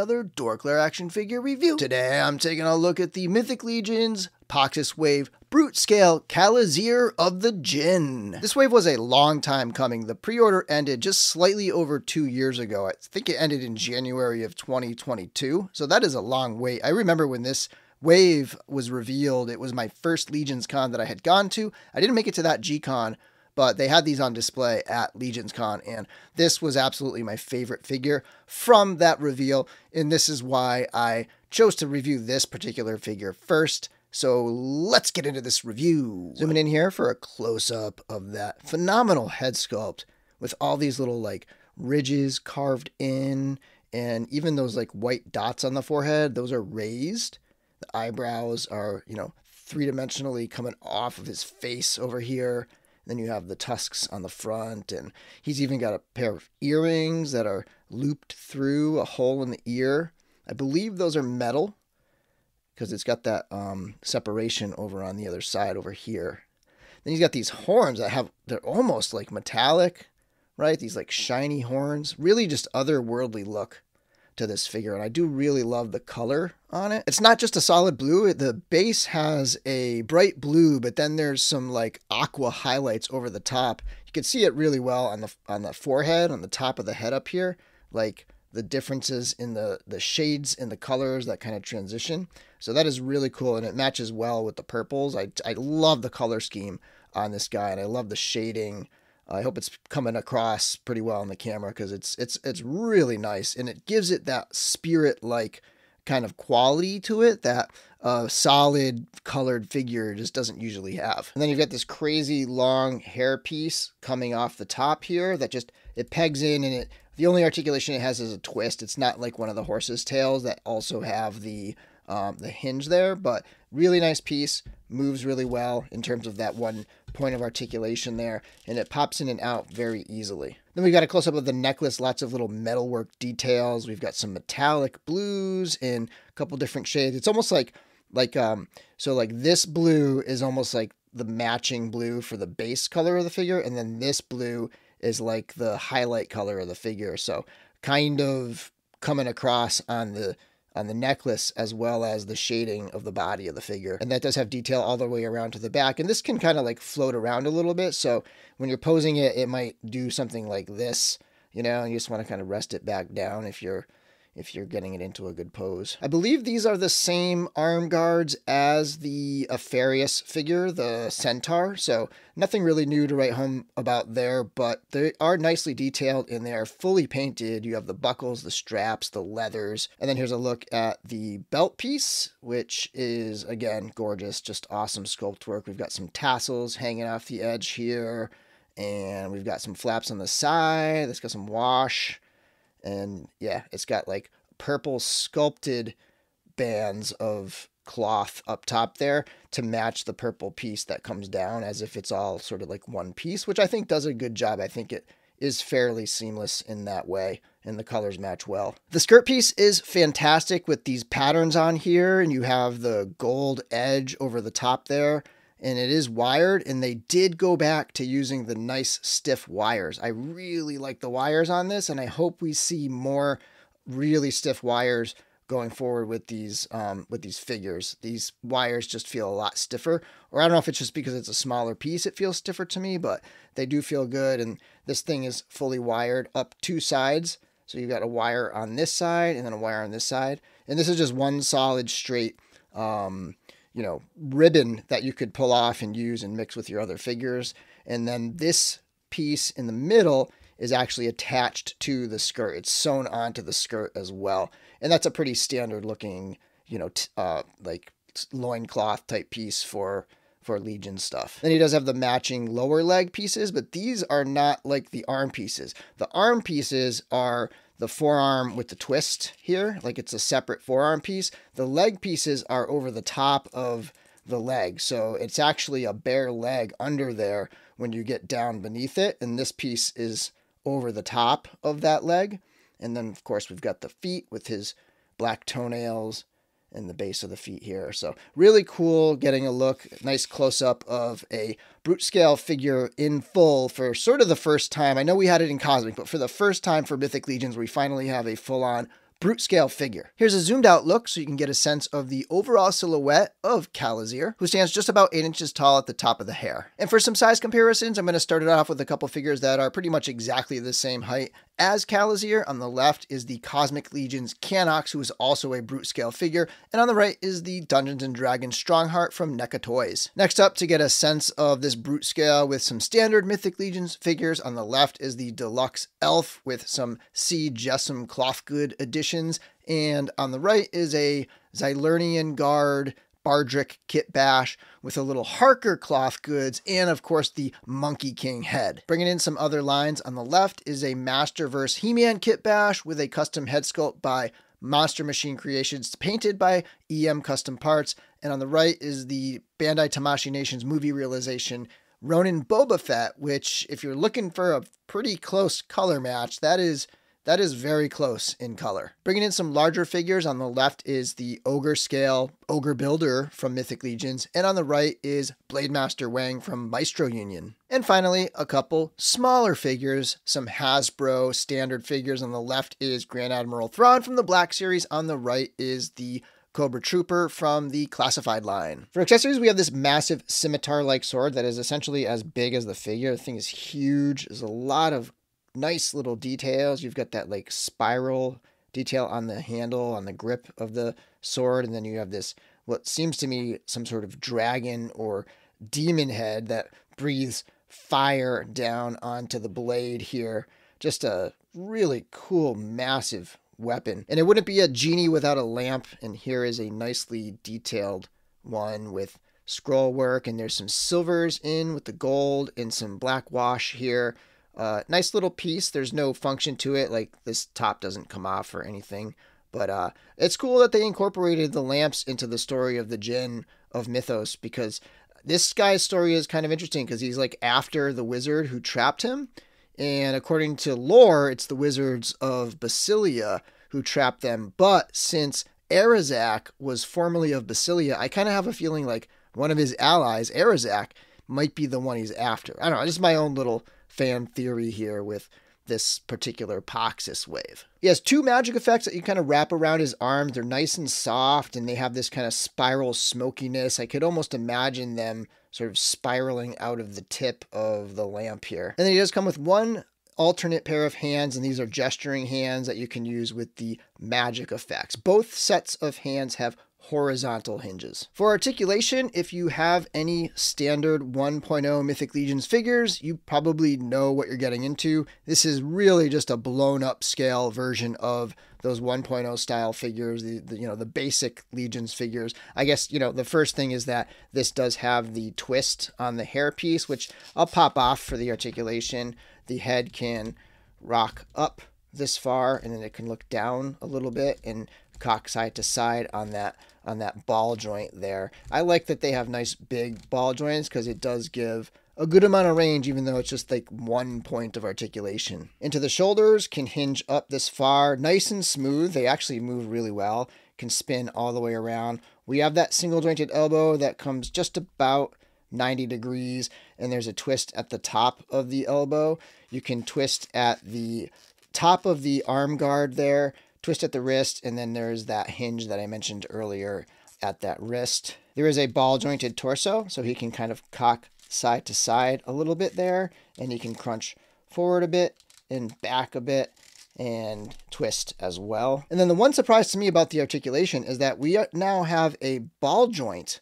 another Dorklair action figure review. Today I'm taking a look at the Mythic Legions Poxxus Wave Brute Scale Kalizirr of the Djinn. This wave was a long time coming. The pre-order ended just slightly over 2 years ago. I think it ended in January of 2022, so that is a long wait. I remember when this wave was revealed, it was my first Legions Con that I had gone to. I didn't make it to that G-Con, but they had these on display at Legions Con, and this was absolutely my favorite figure from that reveal, and this is why I chose to review this particular figure first. So let's get into this review. Zooming in here for a close-up of that phenomenal head sculpt with all these little like ridges carved in, and even those like white dots on the forehead, those are raised. The eyebrows are, you know, three-dimensionally coming off of his face over here. Then you have the tusks on the front, and he's even got a pair of earrings that are looped through a hole in the ear. I believe those are metal, because it's got that separation over on the other side over here. Then he's got these horns that have, they're almost like metallic, right? These like shiny horns, really just otherworldly look to this figure. And I do really love the color on it. It's not just a solid blue. The base has a bright blue, but then there's some like aqua highlights over the top. You can see it really well on the forehead, on the top of the head up here, like the differences in the shades and the colors that kind of transition. So that is really cool, and it matches well with the purples. I love the color scheme on this guy, and I love the shading. I hope it's coming across pretty well on the camera, because it's really nice, and it gives it that spirit-like kind of quality to it that solid colored figure just doesn't usually have. And then you've got this crazy long hair piece coming off the top here that just, it pegs in, and it, the only articulation it has is a twist. It's not like one of the horse's tails that also have the hinge there, but really nice piece, moves really well in terms of that one point of articulation there, and it pops in and out very easily. Then we've got a close-up of the necklace, lots of little metalwork details. We've got some metallic blues in a couple different shades. It's almost like this blue is almost like the matching blue for the base color of the figure, and then this blue is like the highlight color of the figure. So kind of coming across on the necklace, as well as the shading of the body of the figure. And that does have detail all the way around to the back. And this can kind of like float around a little bit. So when you're posing it, it might do something like this, you know, and you just want to kind of rest it back down if you're getting it into a good pose. I believe these are the same arm guards as the Afarious figure, the centaur. So nothing really new to write home about there, but they are nicely detailed and they are fully painted. You have the buckles, the straps, the leathers, and then here's a look at the belt piece, which is, again, gorgeous, just awesome sculpt work. We've got some tassels hanging off the edge here, and we've got some flaps on the side. That's got some wash. And yeah, it's got like purple sculpted bands of cloth up top there to match the purple piece that comes down, as if it's all sort of like one piece, which I think does a good job. I think it is fairly seamless in that way, and the colors match well. The skirt piece is fantastic with these patterns on here, and you have the gold edge over the top there, and it is wired, and they did go back to using the nice stiff wires. I really like the wires on this, and I hope we see more really stiff wires going forward with these figures. These wires just feel a lot stiffer, or I don't know if it's just because it's a smaller piece, it feels stiffer to me, but they do feel good, and this thing is fully wired up two sides. So you've got a wire on this side and then a wire on this side, and this is just one solid straight you know, ribbon that you could pull off and use and mix with your other figures. And then this piece in the middle is actually attached to the skirt. It's sewn onto the skirt as well. And that's a pretty standard looking, you know, like loincloth type piece for Legion stuff. Then he does have the matching lower leg pieces, but these are not like the arm pieces. The arm pieces are the forearm with the twist here, like it's a separate forearm piece. The leg pieces are over the top of the leg. So it's actually a bare leg under there when you get down beneath it. And this piece is over the top of that leg. And then of course we've got the feet with his black toenails and the base of the feet here. So really cool, getting a look, nice close up of a brute scale figure in full for sort of the first time. I know we had it in Cosmic, but for the first time for Mythic Legions, we finally have a full on brute scale figure. Here's a zoomed out look so you can get a sense of the overall silhouette of Kalizirr, who stands just about 8 inches tall at the top of the hair. And for some size comparisons, I'm going to start it off with a couple figures that are pretty much exactly the same height as Kalizirr. On the left is the Cosmic Legion's Canox, who is also a brute scale figure, and on the right is the Dungeons & Dragons Strongheart from NECA Toys. Next up, to get a sense of this brute scale with some standard Mythic Legions figures, on the left is the Deluxe Elf with some Sea Jessam Clothgood editions, and on the right is a Xylernian Guard Bardrick Kit Bash with a little Harker cloth goods, and of course the Monkey King head. Bringing in some other lines, on the left is a Masterverse He-Man Kit Bash with a custom head sculpt by Monster Machine Creations, painted by EM Custom Parts, and on the right is the Bandai Tamashi Nations movie realization Ronan Boba Fett, which, if you're looking for a pretty close color match, that is very close in color. Bringing in some larger figures, on the left is the Ogre Scale Ogre Builder from Mythic Legions, and on the right is Blademaster Wang from Maestro Union. And finally, a couple smaller figures, some Hasbro standard figures. On the left is Grand Admiral Thrawn from the Black Series, on the right is the Cobra Trooper from the Classified Line. For accessories, we have this massive scimitar-like sword that is essentially as big as the figure. The thing is huge. There's a lot of nice little details. You've got that like spiral detail on the handle, on the grip of the sword, and then you have this, what seems to me some sort of dragon or demon head that breathes fire down onto the blade here. Just a really cool, massive weapon. And it wouldn't be a genie without a lamp, and here is a nicely detailed one with scroll work, and there's some silvers in with the gold and some black wash here. Nice little piece. There's no function to it, like this top doesn't come off or anything, but it's cool that they incorporated the lamps into the story of the Djinn of Mythos, because this guy's story is kind of interesting because he's like after the wizard who trapped him, and according to lore, it's the wizards of Basilia who trapped them. But since Arizac was formerly of Basilia, I kind of have a feeling like one of his allies, Arizac, might be the one he's after. I don't know, just my own little fan theory here with this particular Poxxus wave. He has two magic effects that you kind of wrap around his arms. They're nice and soft, and they have this kind of spiral smokiness. I could almost imagine them sort of spiraling out of the tip of the lamp here. And then he does come with one alternate pair of hands, and these are gesturing hands that you can use with the magic effects. Both sets of hands have horizontal hinges. For articulation, if you have any standard 1.0 Mythic Legions figures, you probably know what you're getting into. This is really just a blown up scale version of those 1.0 style figures, the basic Legions figures. I guess, the first thing is that this does have the twist on the hairpiece, which I'll pop off for the articulation. The head can rock up this far, and then it can look down a little bit and cock side to side on that ball joint there. I like that they have nice big ball joints because it does give a good amount of range, even though it's just like one point of articulation. Into the shoulders, can hinge up this far, nice and smooth. They actually move really well, can spin all the way around. We have that single jointed elbow that comes just about 90 degrees, and there's a twist at the top of the elbow. You can twist at the top of the arm guard there, twist at the wrist, and then there's that hinge that I mentioned earlier at that wrist. There is a ball jointed torso, so he can kind of cock side to side a little bit there, and he can crunch forward a bit and back a bit and twist as well. And then the one surprise to me about the articulation is that we now have a ball joint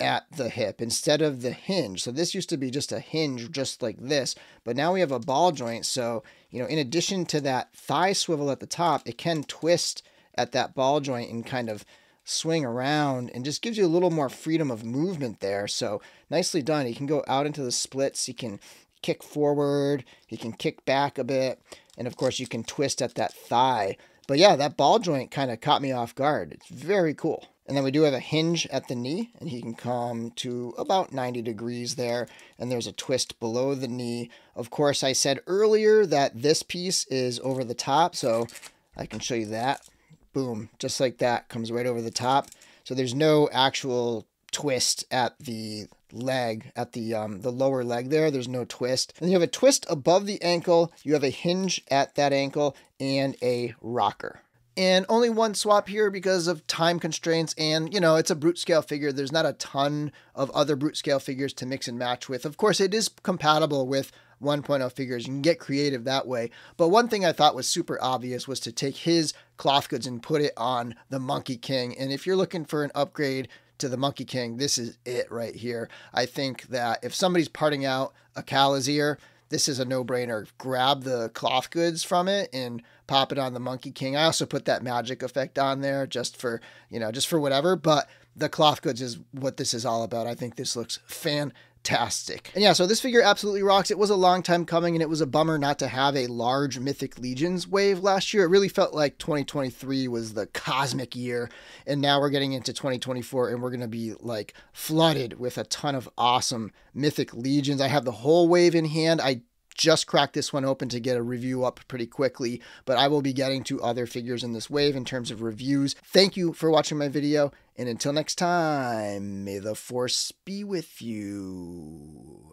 at the hip instead of the hinge. So this used to be just a hinge just like this, but now we have a ball joint. So, in addition to that thigh swivel at the top, it can twist at that ball joint and kind of swing around, and just gives you a little more freedom of movement there. So nicely done. He can go out into the splits. He can kick forward. He can kick back a bit. And of course you can twist at that thigh, but yeah, that ball joint kind of caught me off guard. It's very cool. And then we do have a hinge at the knee, and he can come to about 90 degrees there. And there's a twist below the knee. Of course, I said earlier that this piece is over the top, so I can show you that. Boom, just like that, comes right over the top. So there's no actual twist at the leg, at the lower leg there. There's no twist. And you have a twist above the ankle. You have a hinge at that ankle and a rocker. And only one swap here because of time constraints, and, you know, it's a brute scale figure. There's not a ton of other brute scale figures to mix and match with. Of course, it is compatible with 1.0 figures. You can get creative that way. But one thing I thought was super obvious was to take his cloth goods and put it on the Monkey King. And if you're looking for an upgrade to the Monkey King, this is it right here. I think that if somebody's parting out a Kalizirr, this is a no-brainer. Grab the cloth goods from it and pop it on the Monkey King. I also put that magic effect on there just for, you know, just for whatever, but the cloth goods is what this is all about. I think this looks fantastic. And yeah, so this figure absolutely rocks. It was a long time coming, and it was a bummer not to have a large Mythic Legions wave last year. It really felt like 2023 was the cosmic year, and now we're getting into 2024, and we're going to be like flooded with a ton of awesome Mythic Legions. I have the whole wave in hand. I just cracked this one open to get a review up pretty quickly, but I will be getting to other figures in this wave in terms of reviews. Thank you for watching my video, and until next time, may the Force be with you.